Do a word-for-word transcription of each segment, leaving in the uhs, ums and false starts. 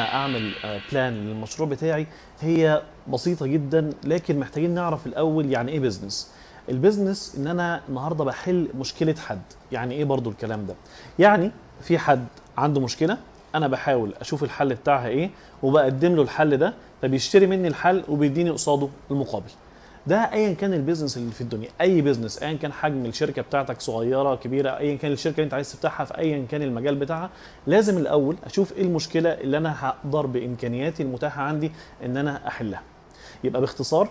اعمل بلان للمشروع بتاعي هي بسيطه جدا، لكن محتاجين نعرف الاول يعني ايه بيزنس. البيزنس ان انا النهارده بحل مشكله حد. يعني ايه برضو الكلام ده؟ يعني في حد عنده مشكله، انا بحاول اشوف الحل بتاعها ايه وبقدم له الحل ده، فبيشتري مني الحل وبيديني قصاده المقابل. ده ايا كان البيزنس اللي في الدنيا، اي بيزنس ايا كان حجم الشركه بتاعتك، صغيره كبيره، ايا كان الشركه اللي انت عايز تفتحها في ايا كان المجال بتاعها، لازم الاول اشوف ايه المشكله اللي انا هقدر بامكانياتي المتاحه عندي ان انا احلها. يبقى باختصار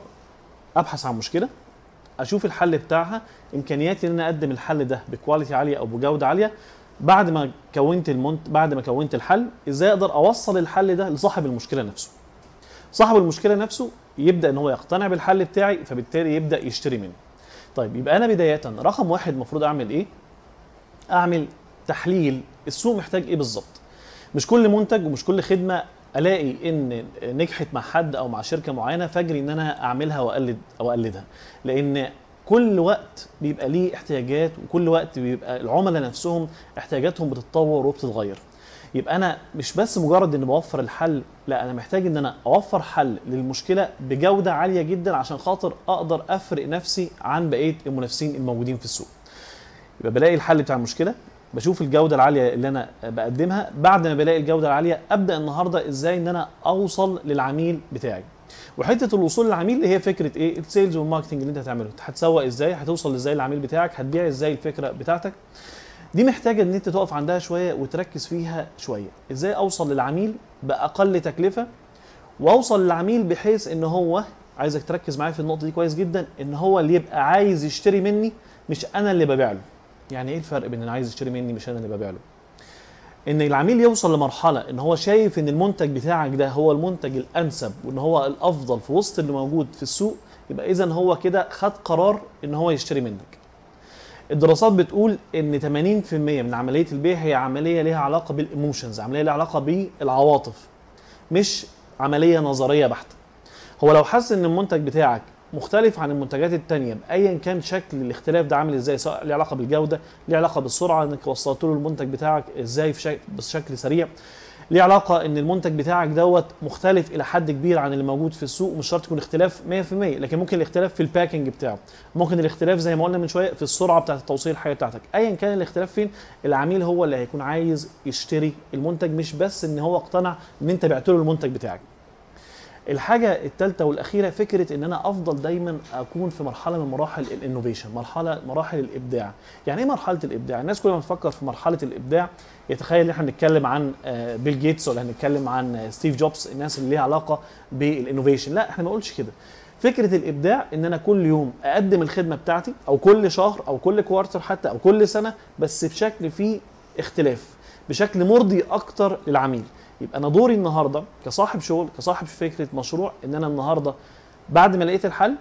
ابحث عن مشكله، اشوف الحل بتاعها، امكانياتي ان انا اقدم الحل ده بكواليتي عاليه او بجوده عاليه. بعد ما كونت المنت بعد ما كونت الحل، ازاي اقدر اوصل الحل ده لصاحب المشكله نفسه. صاحب المشكله نفسه يبدا ان هو يقتنع بالحل بتاعي، فبالتالي يبدا يشتري مني. طيب يبقى انا بدايه رقم واحد المفروض اعمل ايه؟ اعمل تحليل السوق محتاج ايه بالظبط. مش كل منتج ومش كل خدمه الاقي ان نجحت مع حد او مع شركه معينه فاجري ان انا اعملها واقلد او اقلدها، لان كل وقت بيبقى ليه احتياجات، وكل وقت بيبقى العملاء نفسهم احتياجاتهم بتتطور وبتتغير. يبقى انا مش بس مجرد ان بوفر الحل، لا، انا محتاج ان انا اوفر حل للمشكله بجوده عاليه جدا عشان خاطر اقدر افرق نفسي عن بقيه المنافسين الموجودين في السوق. يبقى بلاقي الحل بتاع المشكله، بشوف الجوده العاليه اللي انا بقدمها، بعد ما بلاقي الجوده العاليه ابدا النهارده ازاي ان انا اوصل للعميل بتاعي. وحته الوصول للعميل اللي هي فكره ايه؟ السيلز والماركتنج اللي انت هتعمله، هتسوق ازاي؟ هتوصل ازاي للعميل بتاعك؟ هتبيع ازاي الفكره بتاعتك؟ دي محتاجه ان انت تقف عندها شويه وتركز فيها شويه، ازاي اوصل للعميل باقل تكلفه، واوصل للعميل بحيث ان هو، عايزك تركز معايا في النقطه دي كويس جدا، ان هو اللي يبقى عايز يشتري مني مش انا اللي ببيع له. يعني ايه الفرق بين ان عايز يشتري مني مش انا اللي ببيع له؟ ان العميل يوصل لمرحله ان هو شايف ان المنتج بتاعك ده هو المنتج الانسب وان هو الافضل في وسط اللي موجود في السوق، يبقى اذا هو كده خد قرار ان هو يشتري منك. الدراسات بتقول ان ثمانين بالمئة من عمليه البيع هي عمليه ليها علاقه بالايموشنز، عمليه ليها علاقه بالعواطف، مش عمليه نظريه بحته. هو لو حس ان المنتج بتاعك مختلف عن المنتجات التانيه بايا كان شكل الاختلاف ده عامل ازاي، سواء ليه علاقه بالجوده، ليه علاقه بالسرعه، انك وصلت له المنتج بتاعك ازاي في بشكل سريع، ليه علاقه ان المنتج بتاعك دوت مختلف الى حد كبير عن اللي موجود في السوق. مش شرط يكون اختلاف مية بالمية، لكن ممكن الاختلاف في الباكنج بتاعه، ممكن الاختلاف زي ما قلنا من شويه في السرعه بتاعه توصيل الحاجه بتاعتك. ايا كان الاختلاف فين، العميل هو اللي هيكون عايز يشتري المنتج، مش بس ان هو اقتنع ان انت بعت له المنتج بتاعك. الحاجه الثالثه والاخيره، فكره ان انا افضل دايما اكون في مرحله من مراحل الانوفيشن، مرحله مراحل الابداع. يعني ايه مرحله الابداع؟ الناس كل ما تفكر في مرحله الابداع يتخيل ان احنا بنتكلم عن بيل جيتس ولا هنتكلم عن ستيف جوبز، الناس اللي ليها علاقه بالانوفيشن. لا، احنا ما نقولش كده. فكره الابداع ان انا كل يوم اقدم الخدمه بتاعتي، او كل شهر او كل كوارتر حتى، او كل سنه، بس بشكل فيه اختلاف، بشكل مرضي اكتر للعميل. يبقى انا دوري النهارده كصاحب شغل، كصاحب فكره مشروع، ان انا النهارده بعد ما لقيت الحل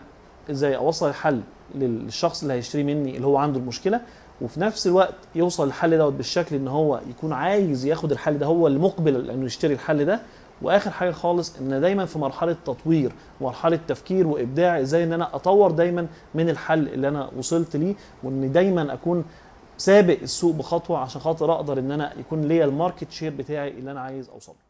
ازاي اوصل الحل للشخص اللي هيشتري مني اللي هو عنده المشكله، وفي نفس الوقت يوصل الحل دوت بالشكل ان هو يكون عايز ياخد الحل ده، هو اللي مقبل انه يشتري الحل ده. واخر حاجه خالص، ان دايما في مرحله تطوير، مرحله تفكير وابداع، ازاي ان انا اطور دايما من الحل اللي انا وصلت ليه، وان دايما اكون سابق السوق بخطوه عشان خاطر اقدر ان انا يكون ليا الماركت شير بتاعي اللي انا عايز اوصله.